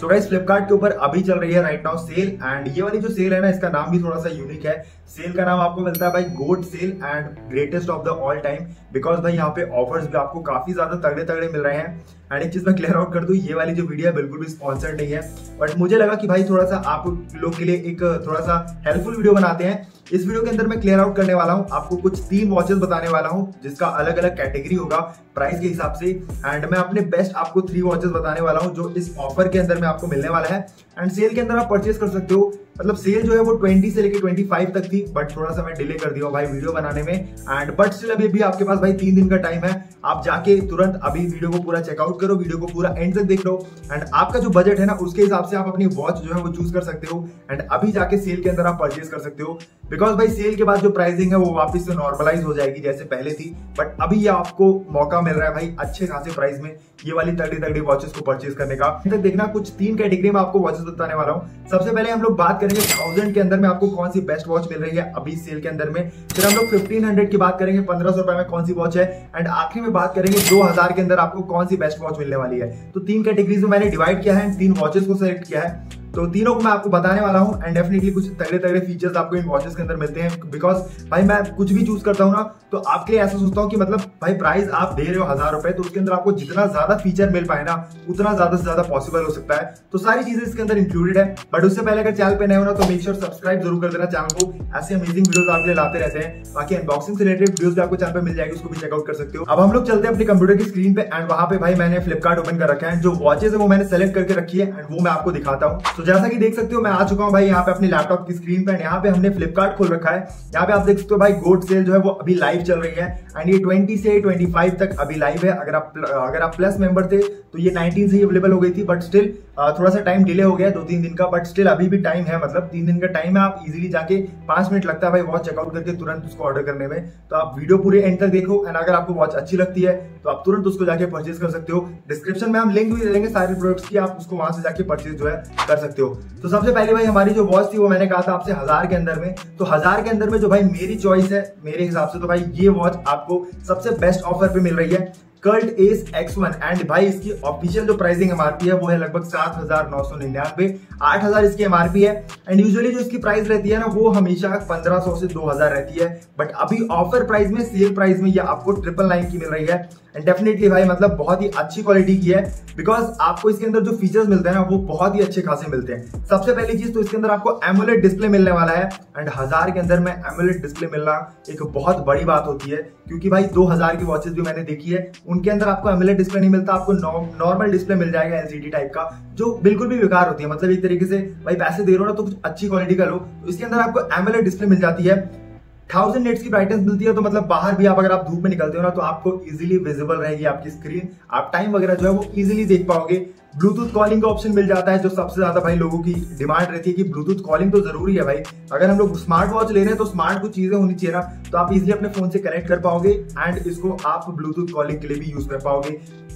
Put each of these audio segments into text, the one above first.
So guys Flipkart के ऊपर अभी चल रही है राइट नाउ सेल एंड ये वाली जो सेल है ना इसका नाम भी थोड़ा सा यूनिक है। सेल का नाम आपको मिलता है भाई गोट sale and greatest of the all time because भाई यहाँ पे ऑफर्स भी आपको काफी ज्यादा तगड़े तगड़े मिल रहे हैं। एंड एक चीज मैं क्लियर आउट कर दूं, ये वाली जो वीडियो है बिल्कुल भी स्पॉन्सर्ड नहीं है, बट मुझे लगा कि भाई थोड़ा सा आप लोग के लिए एक थोड़ा सा हेल्पफुल वीडियो बनाते हैं। इस वीडियो के अंदर मैं क्लियर आउट करने वाला हूँ, आपको कुछ 3 वॉचेस बताने वाला हूँ जिसका अलग अलग कैटेगरी होगा प्राइस के हिसाब से। एंड मैं अपने बेस्ट आपको 3 वॉचेस बताने वाला हूँ जो इस ऑफर के अंदर में आपको मिलने वाला है। एंड सेल के अंदर आप परचेज कर सकते हो, मतलब सेल जो है वो 20 से लेकर 25 तक थी, बट थोड़ा सा मैं डिले कर दिया भाई वीडियो बनाने में। एंड बट स्टिल अभी भी आपके पास भाई 3 दिन का टाइम है, आप जाके तुरंत अभी वीडियो को पूरा चेकआउट करो, वीडियो को पूरा एंड तक देख लो एंड आपका जो बजट है ना उसके हिसाब से आप अपनी वॉच जो है वो चूज कर सकते हो। एंड अभी जाके सेल के अंदर आप परचेज कर सकते हो बिकॉज भाई सेल के बाद जो प्राइसिंग है वो वापस से नॉर्मलाइज हो जाएगी जैसे पहले थी, बट अभी ये आपको मौका मिल रहा है भाई अच्छे खासे प्राइस में ये वाली तगड़ी तगड़ी वॉचेस को परचेज करने का। तक देखना, कुछ 3 कैटेगरी में आपको वॉचेस बताने वाला हूँ। सबसे पहले हम लोग बात करेंगे 1000 के अंदर में आपको कौन सी बेस्ट वॉच मिल रही है अभी सेल के अंदर में, फिर हम लोग 1500 की बात करेंगे 1500 रुपए में कौन सी वॉच है, एंड आखिर में बात करेंगे 2000 के अंदर आपको कौन सी बेस्ट वॉच मिलने वाली है। तो 3 कैटेगरीज में मैंने डिवाइड किया है, 3 वॉचेस को सिलेक्ट किया है, तो तीनों को मैं आपको बताने वाला हूँ। एंड डेफिनेटली कुछ तगड़े तगड़े फीचर्स आपको इन वॉचेस के अंदर मिलते हैं बिकॉज भाई मैं कुछ भी चूज करता हूँ ना तो आपके लिए ऐसा सोचता हूँ कि मतलब भाई प्राइस आप दे रहे हो 1000 रुपए, तो उसके अंदर आपको जितना ज्यादा फीचर मिल पाए ना उतना ज्यादा से ज्यादा पॉसिबल हो सकता है। तो सारी चीजें इसके अंदर इंक्लूडेड है, बट उससे पहले अगर चैनल पे नए हो ना तो मेक श्योर सब्सक्राइब जरूर कर देना चैनल को, ऐसे अमेजिंग वीडियोस आपके लिए लाते रहते हैं। बाकी अनबॉक्सिंग से रिलेटेड वीडियोस भी आपको चैनल पे मिल जाएगी, उसको भी चेकआउट कर सकते हो। अब हम लोग चलते हैं अपने कंप्यूटर की स्क्रीन पे एंड वहां पे भाई मैंने फ्लिपकार्ट ओपन कर रखा है। जो वॉचेस है वो मैंने सेलेक्ट करके रखी है एंड वो मैं आपको दिखाता हूँ। तो जैसा कि देख सकते हो मैं आ चुका हूँ भाई यहाँ पे अपने लैपटॉप की स्क्रीन पे, यहाँ पे हमने फ्लिपकार्ट खोल रखा है। यहाँ पे आप देख सकते हो भाई गोट सेल जो है वो अभी लाइव चल रही है एंड ये 20 से 25 तक अभी लाइव है। अगर आप प्लस मेंबर थे तो ये 19 से ही अवेलेबल हो गई थी, बट स्टिल थोड़ा सा टाइम डिले हो गया 2-3 दिन का, बट स्टिल अभी भी टाइम है, मतलब 3 दिन का टाइम है। आप इजीली जाके 5 मिनट लगता है भाई वॉच चेकआउट करके तुरंत उसको ऑर्डर करने में, तो आप वीडियो पूरे एंड तक देखो एंड अगर आपको वॉच अच्छी लगती है तो आप तुरंत उसको जाके परचेज कर सकते हो। डिस्क्रिप्शन में हम लिंक भी दे देंगे सारे प्रोडक्ट्स की, आप उसको वहां से जाके परचेज जो है कर सकते हो। तो सबसे पहले भाई हमारी जो वॉच थी वो मैंने कहा था आपसे 1000 के अंदर में, तो 1000 के अंदर में जो भाई मेरी चॉइस है मेरे हिसाब से तो भाई ये वॉच आपको सबसे बेस्ट ऑफर पे मिल रही है, कर्ट एस X1। एंड भाई इसकी ऑफिशियल जो प्राइसिंग MRP है वो है लगभग 7999, 8000 इसकी MRP है। एंड यूजुअली जो इसकी प्राइस रहती है ना वो हमेशा 1500 से 2000 रहती है, बट अभी ऑफर प्राइस में सेल प्राइस में ये आपको 999 की मिल रही है। एंड डेफिनेटली भाई मतलब बहुत ही अच्छी क्वालिटी की है बिकॉज आपको इसके अंदर जो फीचर्स मिलते हैं ना वो बहुत ही अच्छे खासे मिलते हैं। सबसे पहली चीज तो इसके अंदर आपको एमोलेड डिस्प्ले मिलने वाला है एंड 1000 के अंदर में एमोलेड डिस्प्ले मिलना एक बहुत बड़ी बात होती है, क्योंकि भाई 2000 की वॉचेस भी मैंने देखी है उनके अंदर आपको एमोलेड डिस्प्ले नहीं मिलता, आपको नॉर्मल डिस्प्ले मिल जाएगा LCD टाइप का जो बिल्कुल भी बेकार होती है। मतलब एक तरीके से भाई पैसे दे रहे हो ना तो कुछ अच्छी क्वालिटी का लो, तो इसके अंदर आपको एमोलेड डिस्प्ले मिल जाती है। 1000 nits की ब्राइटनेस मिलती है, तो मतलब बाहर भी आप अगर आप धूप में निकलते हो ना तो आपको इजीली विजिबल रहेगी आपकी स्क्रीन, आप टाइम वगैरह जो है वो इजीली देख पाओगे। ब्लूटूथ कॉलिंग का ऑप्शन मिल जाता है, जो सबसे ज्यादा भाई लोगों की डिमांड रहती है कि ब्लूटूथ कॉलिंग तो जरूरी है भाई, अगर हम लोग स्मार्ट वॉच ले रहे हैं तो स्मार्ट कुछ चीजें होनी चाहिए ना, तो आप इजीली अपने फोन से कनेक्ट कर पाओगे एंड इसको आप ब्लूटूथ कॉलिंग के लिए भी यूज कर पाओगे।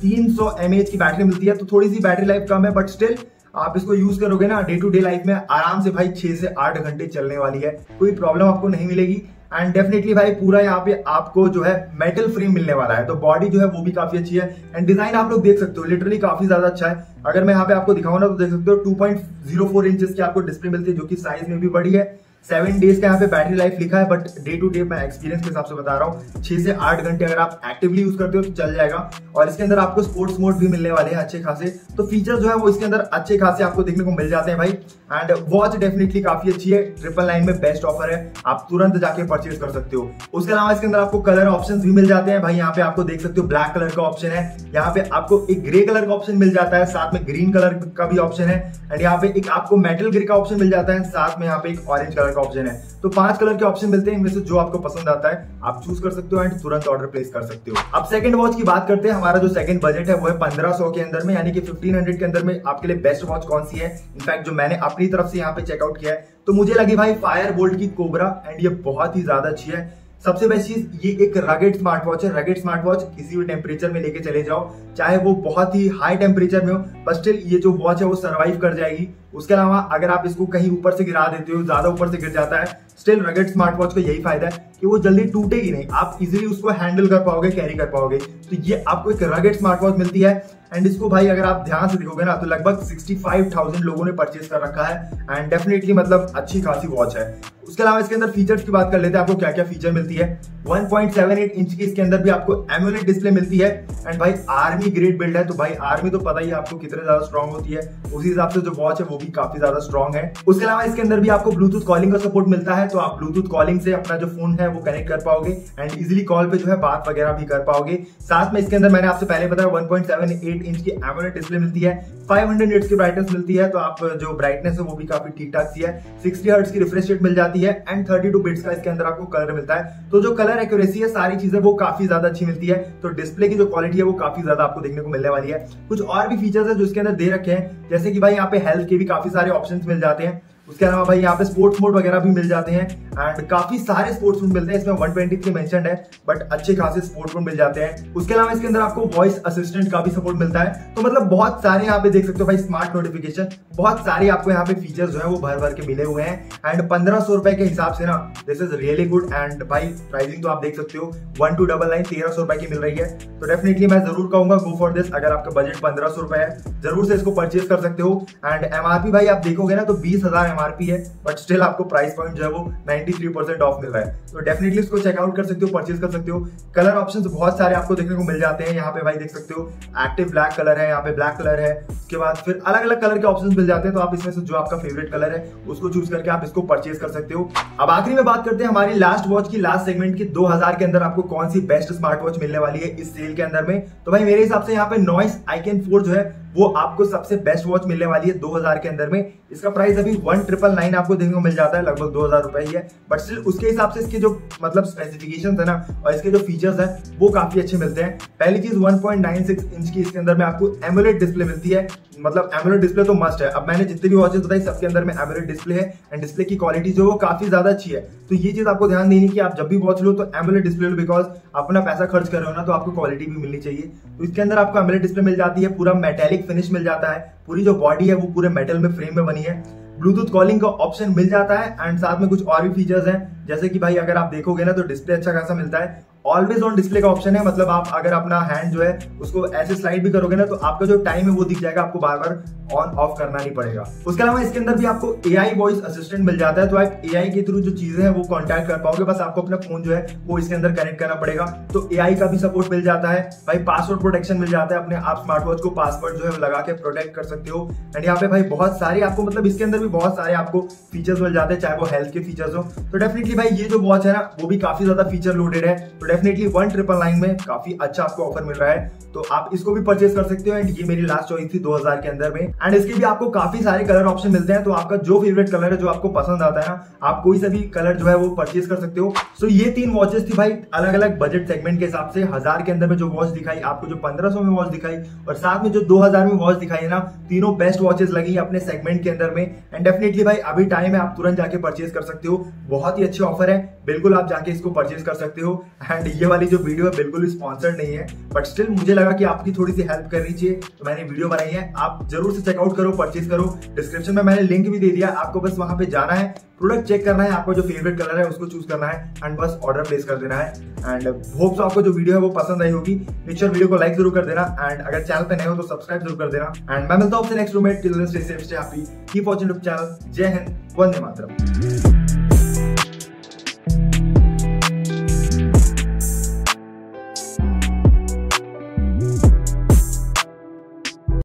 300 mAh की बैटरी मिलती है, तो थोड़ी सी बैटरी लाइफ कम है बट स्टिल आप इसको यूज करोगे ना डे टू डे लाइफ में आराम से भाई 6 से 8 घंटे चलने वाली है, कोई प्रॉब्लम आपको नहीं मिलेगी। एंड डेफिनेटली भाई पूरा यहाँ पे आपको जो है मेटल फ्रेम मिलने वाला है, तो बॉडी जो है वो भी काफी अच्छी है एंड डिजाइन आप लोग देख सकते हो लिटरली काफी ज्यादा अच्छा है। अगर मैं यहाँ पे आपको दिखाऊं ना तो देख सकते हो 2.04 इंचेस की आपको डिस्प्ले मिलती है जो कि साइज में भी बड़ी है। 7 days का यहाँ पे बैटरी लाइफ लिखा है, बट डे टू डे मैं एक्सपीरियंस के हिसाब से बता रहा हूँ 6 से 8 घंटे अगर आप एक्टिवली यूज करते हो तो चल जाएगा। और इसके अंदर आपको स्पोर्ट्स मोड भी मिलने वाले हैं अच्छे खासे, तो फीचर जो है वो इसके अंदर अच्छे खासे आपको देखने को मिल जाते हैं भाई। एंड वॉच डेफिनेटली काफी अच्छी है, 999 में बेस्ट ऑफर है, आप तुरंत जाके परचेज कर सकते हो। उसके अलावा इसके अंदर आपको कलर ऑप्शन भी मिल जाते हैं भाई, यहाँ पे आपको देख सकते हो ब्लैक कलर का ऑप्शन है, यहाँ पे आपको एक ग्रे कलर का ऑप्शन मिल जाता है, साथ में ग्रीन कलर का भी ऑप्शन है एंड यहाँ पे एक आपको मेटल ग्रे का ऑप्शन मिल जाता है, साथ में यहाँ पे एक ऑरेंज कलर ऑप्शन है। तो 5 कलर के ऑप्शन मिलते हैं, इनमें से जो आपको पसंद आता है आप चूज कर सकते हो एंड तुरंत ऑर्डर प्लेस कर सकते हो। अब सेकंड वॉच की बात करते हैं, हमारा जो सेकंड बजट है वो है 1500 के अंदर में, यानी कि 1500 के अंदर में आपके लिए बेस्ट वॉच कौन सी है। इनफैक्ट जो मैंने अपनी तरफ से यहाँ पे चेकआउट किया है तो मुझे लगी भाई फायरबोल्ट की कोबरा, एंड ये बहुत ही ज्यादा अच्छी है। सबसे बेस्ट चीज ये एक रगेड स्मार्ट वॉच है, रगेड स्मार्ट वॉच किसी भी टेम्परेचर में लेके चले जाओ, चाहे वो बहुत ही हाई टेम्परेचर में हो बट स्टिल ये जो वॉच है वो सर्वाइव कर जाएगी। उसके अलावा अगर आप इसको कहीं ऊपर से गिरा देते हो, ज्यादा ऊपर से गिर जाता है स्टिल रगेड स्मार्ट वॉच का यही फायदा है कि वो जल्दी टूटेगी नहीं, आप इजीली उसको हैंडल कर पाओगे, कैरी कर पाओगे। तो ये आपको एक रगेड स्मार्ट वॉच मिलती है एंड इसको भाई अगर आप ध्यान से देखोगे ना तो लगभग 65,000 लोगों ने परचेज कर रखा है एंड डेफिनेटली मतलब अच्छी खासी वॉच है। उसके अलावा इसके अंदर फीचर्स की बात कर लेते हैं, आपको क्या क्या फीचर मिलती है। 1.78 इंच की इसके अंदर भी आपको एमोलेड डिस्प्ले मिलती है एंड भाई आर्मी ग्रेड बिल्ड है, तो भाई आर्मी तो पता ही आपको कितने ज्यादा स्ट्रॉन्ग होती है, उसी हिसाब से जो वॉच है वो भी काफी ज्यादा स्ट्रॉन्ग है। उसके अलावा इसके अंदर भी आपको ब्लूटूथ कॉलिंग का सपोर्ट मिलता है, तो आप ब्लूटूथ कॉलिंग से अपना जो फोन है वो कनेक्ट कर पाओगे एंड इजिली कॉल पे जो है बात वगैरह भी कर पाओगे। साथ में इसके अंदर मैंने आपसे पहले बताया 1.78 इंच की एमोलेड डिस्प्ले मिलती है, 500 nits की ब्राइटनेस मिलती है, तो आप जो ब्राइटनेस है वो भी काफी ठीक ठाक सी है। 60 हर्ट्ज की रिफ्रेश रेट मिल जाती है एंड 32 बिट्स का इसके अंदर आपको कलर मिलता है, तो जो कलर एक्यूरेसी है सारी चीजें वो काफी ज्यादा अच्छी मिलती है। तो डिस्प्ले की जो क्वालिटी है वो काफी ज्यादा आपको देखने को मिलने वाली है। कुछ और भी फीचर्स है जो इसके अंदर दे रखे हैं, जैसे कि भाई यहाँ पे हेल्थ के भी काफी सारे ऑप्शंस मिल जाते हैं। उसके अलावा भाई यहाँ पे स्पोर्ट्स मोड वगैरह भी मिल जाते हैं एंड काफी सारे स्पोर्ट्स मोड मिलते हैं, इसमें 123 मेंशनड है बट अच्छे खासे स्पोर्ट्स मोड मिल जाते हैं। उसके अलावा इसके अंदर आपको वॉइस असिस्टेंट का भी सपोर्ट मिलता है, तो मतलब बहुत सारे यहाँ पे देख सकते हो भाई स्मार्ट नोटिफिकेशन, बहुत सारे आपको यहाँ पे फीचर्स जो है वो भर भर के मिले हुए हैं एंड 1500 रुपए के हिसाब से ना this is really good. And भाई प्राइसिंग तो आप देख सकते हो 1299 1300 रुपए की मिल रही है, तो डेफिनेटली मैं जरूर कहूंगा गो फॉर दिस। अगर आपका बजट 1500 रुपए है जरूर से इसको परचेज कर सकते हो एंड एमआरपी भाई आप देखोगे ना तो 20,000 MRP है बट स्टिल आपको प्राइस पॉइंट जो है वो 93% ऑफ मिल रहा है, तो डेफिनेटली इसको चेकआउट कर सकते हो, परचेज कर सकते हो। कलर ऑप्शंस बहुत सारे आपको देखने को मिल जाते हैं, यहाँ पे भाई देख सकते हो एक्टिव ब्लैक कलर है, यहाँ पे ब्लैक कलर है, उसके बाद फिर अलग अलग कलर के ऑप्शंस मिल जाते हैं, तो आप इसमें से जो आपका फेवरेट कलर है उसको चूज करके आप इसको परचेज कर सकते हो। अब आखिरी में बात करते हैं हमारी लास्ट वॉच की, लास्ट सेगमेंट की, 2000 के अंदर आपको कौन सी बेस्ट स्मार्ट वॉच मिलने वाली है इस सेल के अंदर में। तो भाई मेरे हिसाब से यहाँ पे नॉइस आईकन 4 जो है वो आपको सबसे बेस्ट वॉच मिलने वाली है 2000 के अंदर में। इसका प्राइस अभी 1999 आपको देखने को मिल जाता है, लगभग 2000 रुपए ही है बट स्टिल उसके हिसाब से इसके जो मतलब स्पेसिफिकेशंस है ना और इसके जो फीचर्स हैं वो काफी अच्छे मिलते हैं। पहली चीज 1.96 इंच की इसके अंदर में आपको एमोलेड डिस्प्ले मिलती है, मतलब एमोलेड डिस्प्ले तो मस्ट है। अब मैंने जितने भी वॉचेस बताई सबके अंदर में एमोलेड डिस्प्ले है एंड डिस्प्ले की क्वालिटी जो वो काफी ज्यादा अच्छी है, तो ये चीज आपको ध्यान देनी कि आप जब भी वॉच लो तो एमोलेड डिस्प्ले लो, बिकॉज अपना पैसा खर्च कर रहे हो ना तो आपको क्वालिटी भी मिलनी चाहिए। तो इसके अंदर आपको एमोलेड डिस्प्ले मिल जाती है, पूरा मेटेलिक फिनिश मिल जाता है, पूरी जो बॉडी है वो पूरे मेटल में फ्रेम में बनी है, ब्लूटूथ कॉलिंग का ऑप्शन मिल जाता है एंड साथ में कुछ और भी फीचर्स हैं, जैसे कि भाई अगर आप देखोगे ना तो डिस्प्ले अच्छा खासा मिलता है, ऑलवेज ऑन डिस्प्ले का ऑप्शन है, मतलब आप अगर अपना हैंड जो है उसको ऐसे स्लाइड भी करोगे ना तो आपका जो टाइम है वो दिख जाएगा, आपको बार बार ऑन ऑफ करना नहीं पड़ेगा। उसके अलावा इसके अंदर भी आपको AI वॉइस असिस्टेंट मिल जाता है, तो आप AI के थ्रू जो चीजें हैं वो कॉन्टैक्ट कर पाओगे, बस आपको अपना फोन जो है वो इसके अंदर कनेक्ट करना पड़ेगा, तो AI का भी सपोर्ट मिल जाता है। भाई पासवर्ड प्रोटेक्शन मिल जाता है, अपने आप स्मार्ट वॉच को पासवर्ड जो है लगा के प्रोटेक्ट कर सकते हो एंड यहाँ पे भाई बहुत सारे आपको मतलब इसके अंदर भी बहुत सारे आपको फीचर्स मिल जाते हैं, चाहे वो हेल्थ के फीचर्स हो। तो डेफिनेटली भाई ये जो वॉच है ना वो भी काफी ज्यादा फीचर लोडेड है, तो डेफिनेटली 1999 में काफी अच्छा आपको ऑफर मिल रहा है, तो आप इसको भी परचेज कर सकते हो एंड ये मेरी लास्ट चॉइस थी 2000 के अंदर में। एंड इसके भी आपको काफी सारे कलर ऑप्शन मिलते हैं, तो आपका जो फेवरेट कलर है जो आपको पसंद आता है ना आप कोई सा भी कलर जो है वो परचेज कर सकते हो। सो ये 3 वॉचेस थी भाई अलग अलग बजट सेगमेंट के हिसाब से। 1000 के अंदर में जो वॉच दिखाई आपको, जो 1500 में वॉच दिखाई और साथ में जो 2000 में वॉच दिखाई है ना, तीनों बेस्ट वॉचेस लगी अपने सेगमेंट के अंदर में एंड डेफिनेटली भाई अभी टाइम है, आप तुरंत जाके परचेज कर सकते हो, बहुत ही अच्छे ऑफर है, बिल्कुल आप जाके इसको परचेज कर सकते हो। एंड ये वाली जो वीडियो है बिल्कुल स्पॉन्सर्ड नहीं है बट स्टिल मुझे लगा कि आपकी थोड़ी सी हेल्प करनी चाहिए तो मैंने वीडियो बनाई है, आप जरूर से चेकआउट करो, परचेज करो। डिस्क्रिप्शन में मैंने लिंक भी दे दिया, आपको बस वहां पे जाना है, प्रोडक्ट चेक करना है, आपका जो फेवरेट कलर है उसको चूज करना है एंड बस ऑर्डर प्लेस कर देना है। एंड होप्स आपको जो वीडियो है वो पसंद आई होगी, मेक श्योर वीडियो को लाइक जरूर कर देना एंड अगर चैनल पे नए हो तो सब्सक्राइब जरूर कर देना एंड मैं मिलता हूं आपसे नेक्स्ट वीडियो में। Till then stay safe, stay happy, keep watching YouTube channel. जय हिंद, वंदे मातरम।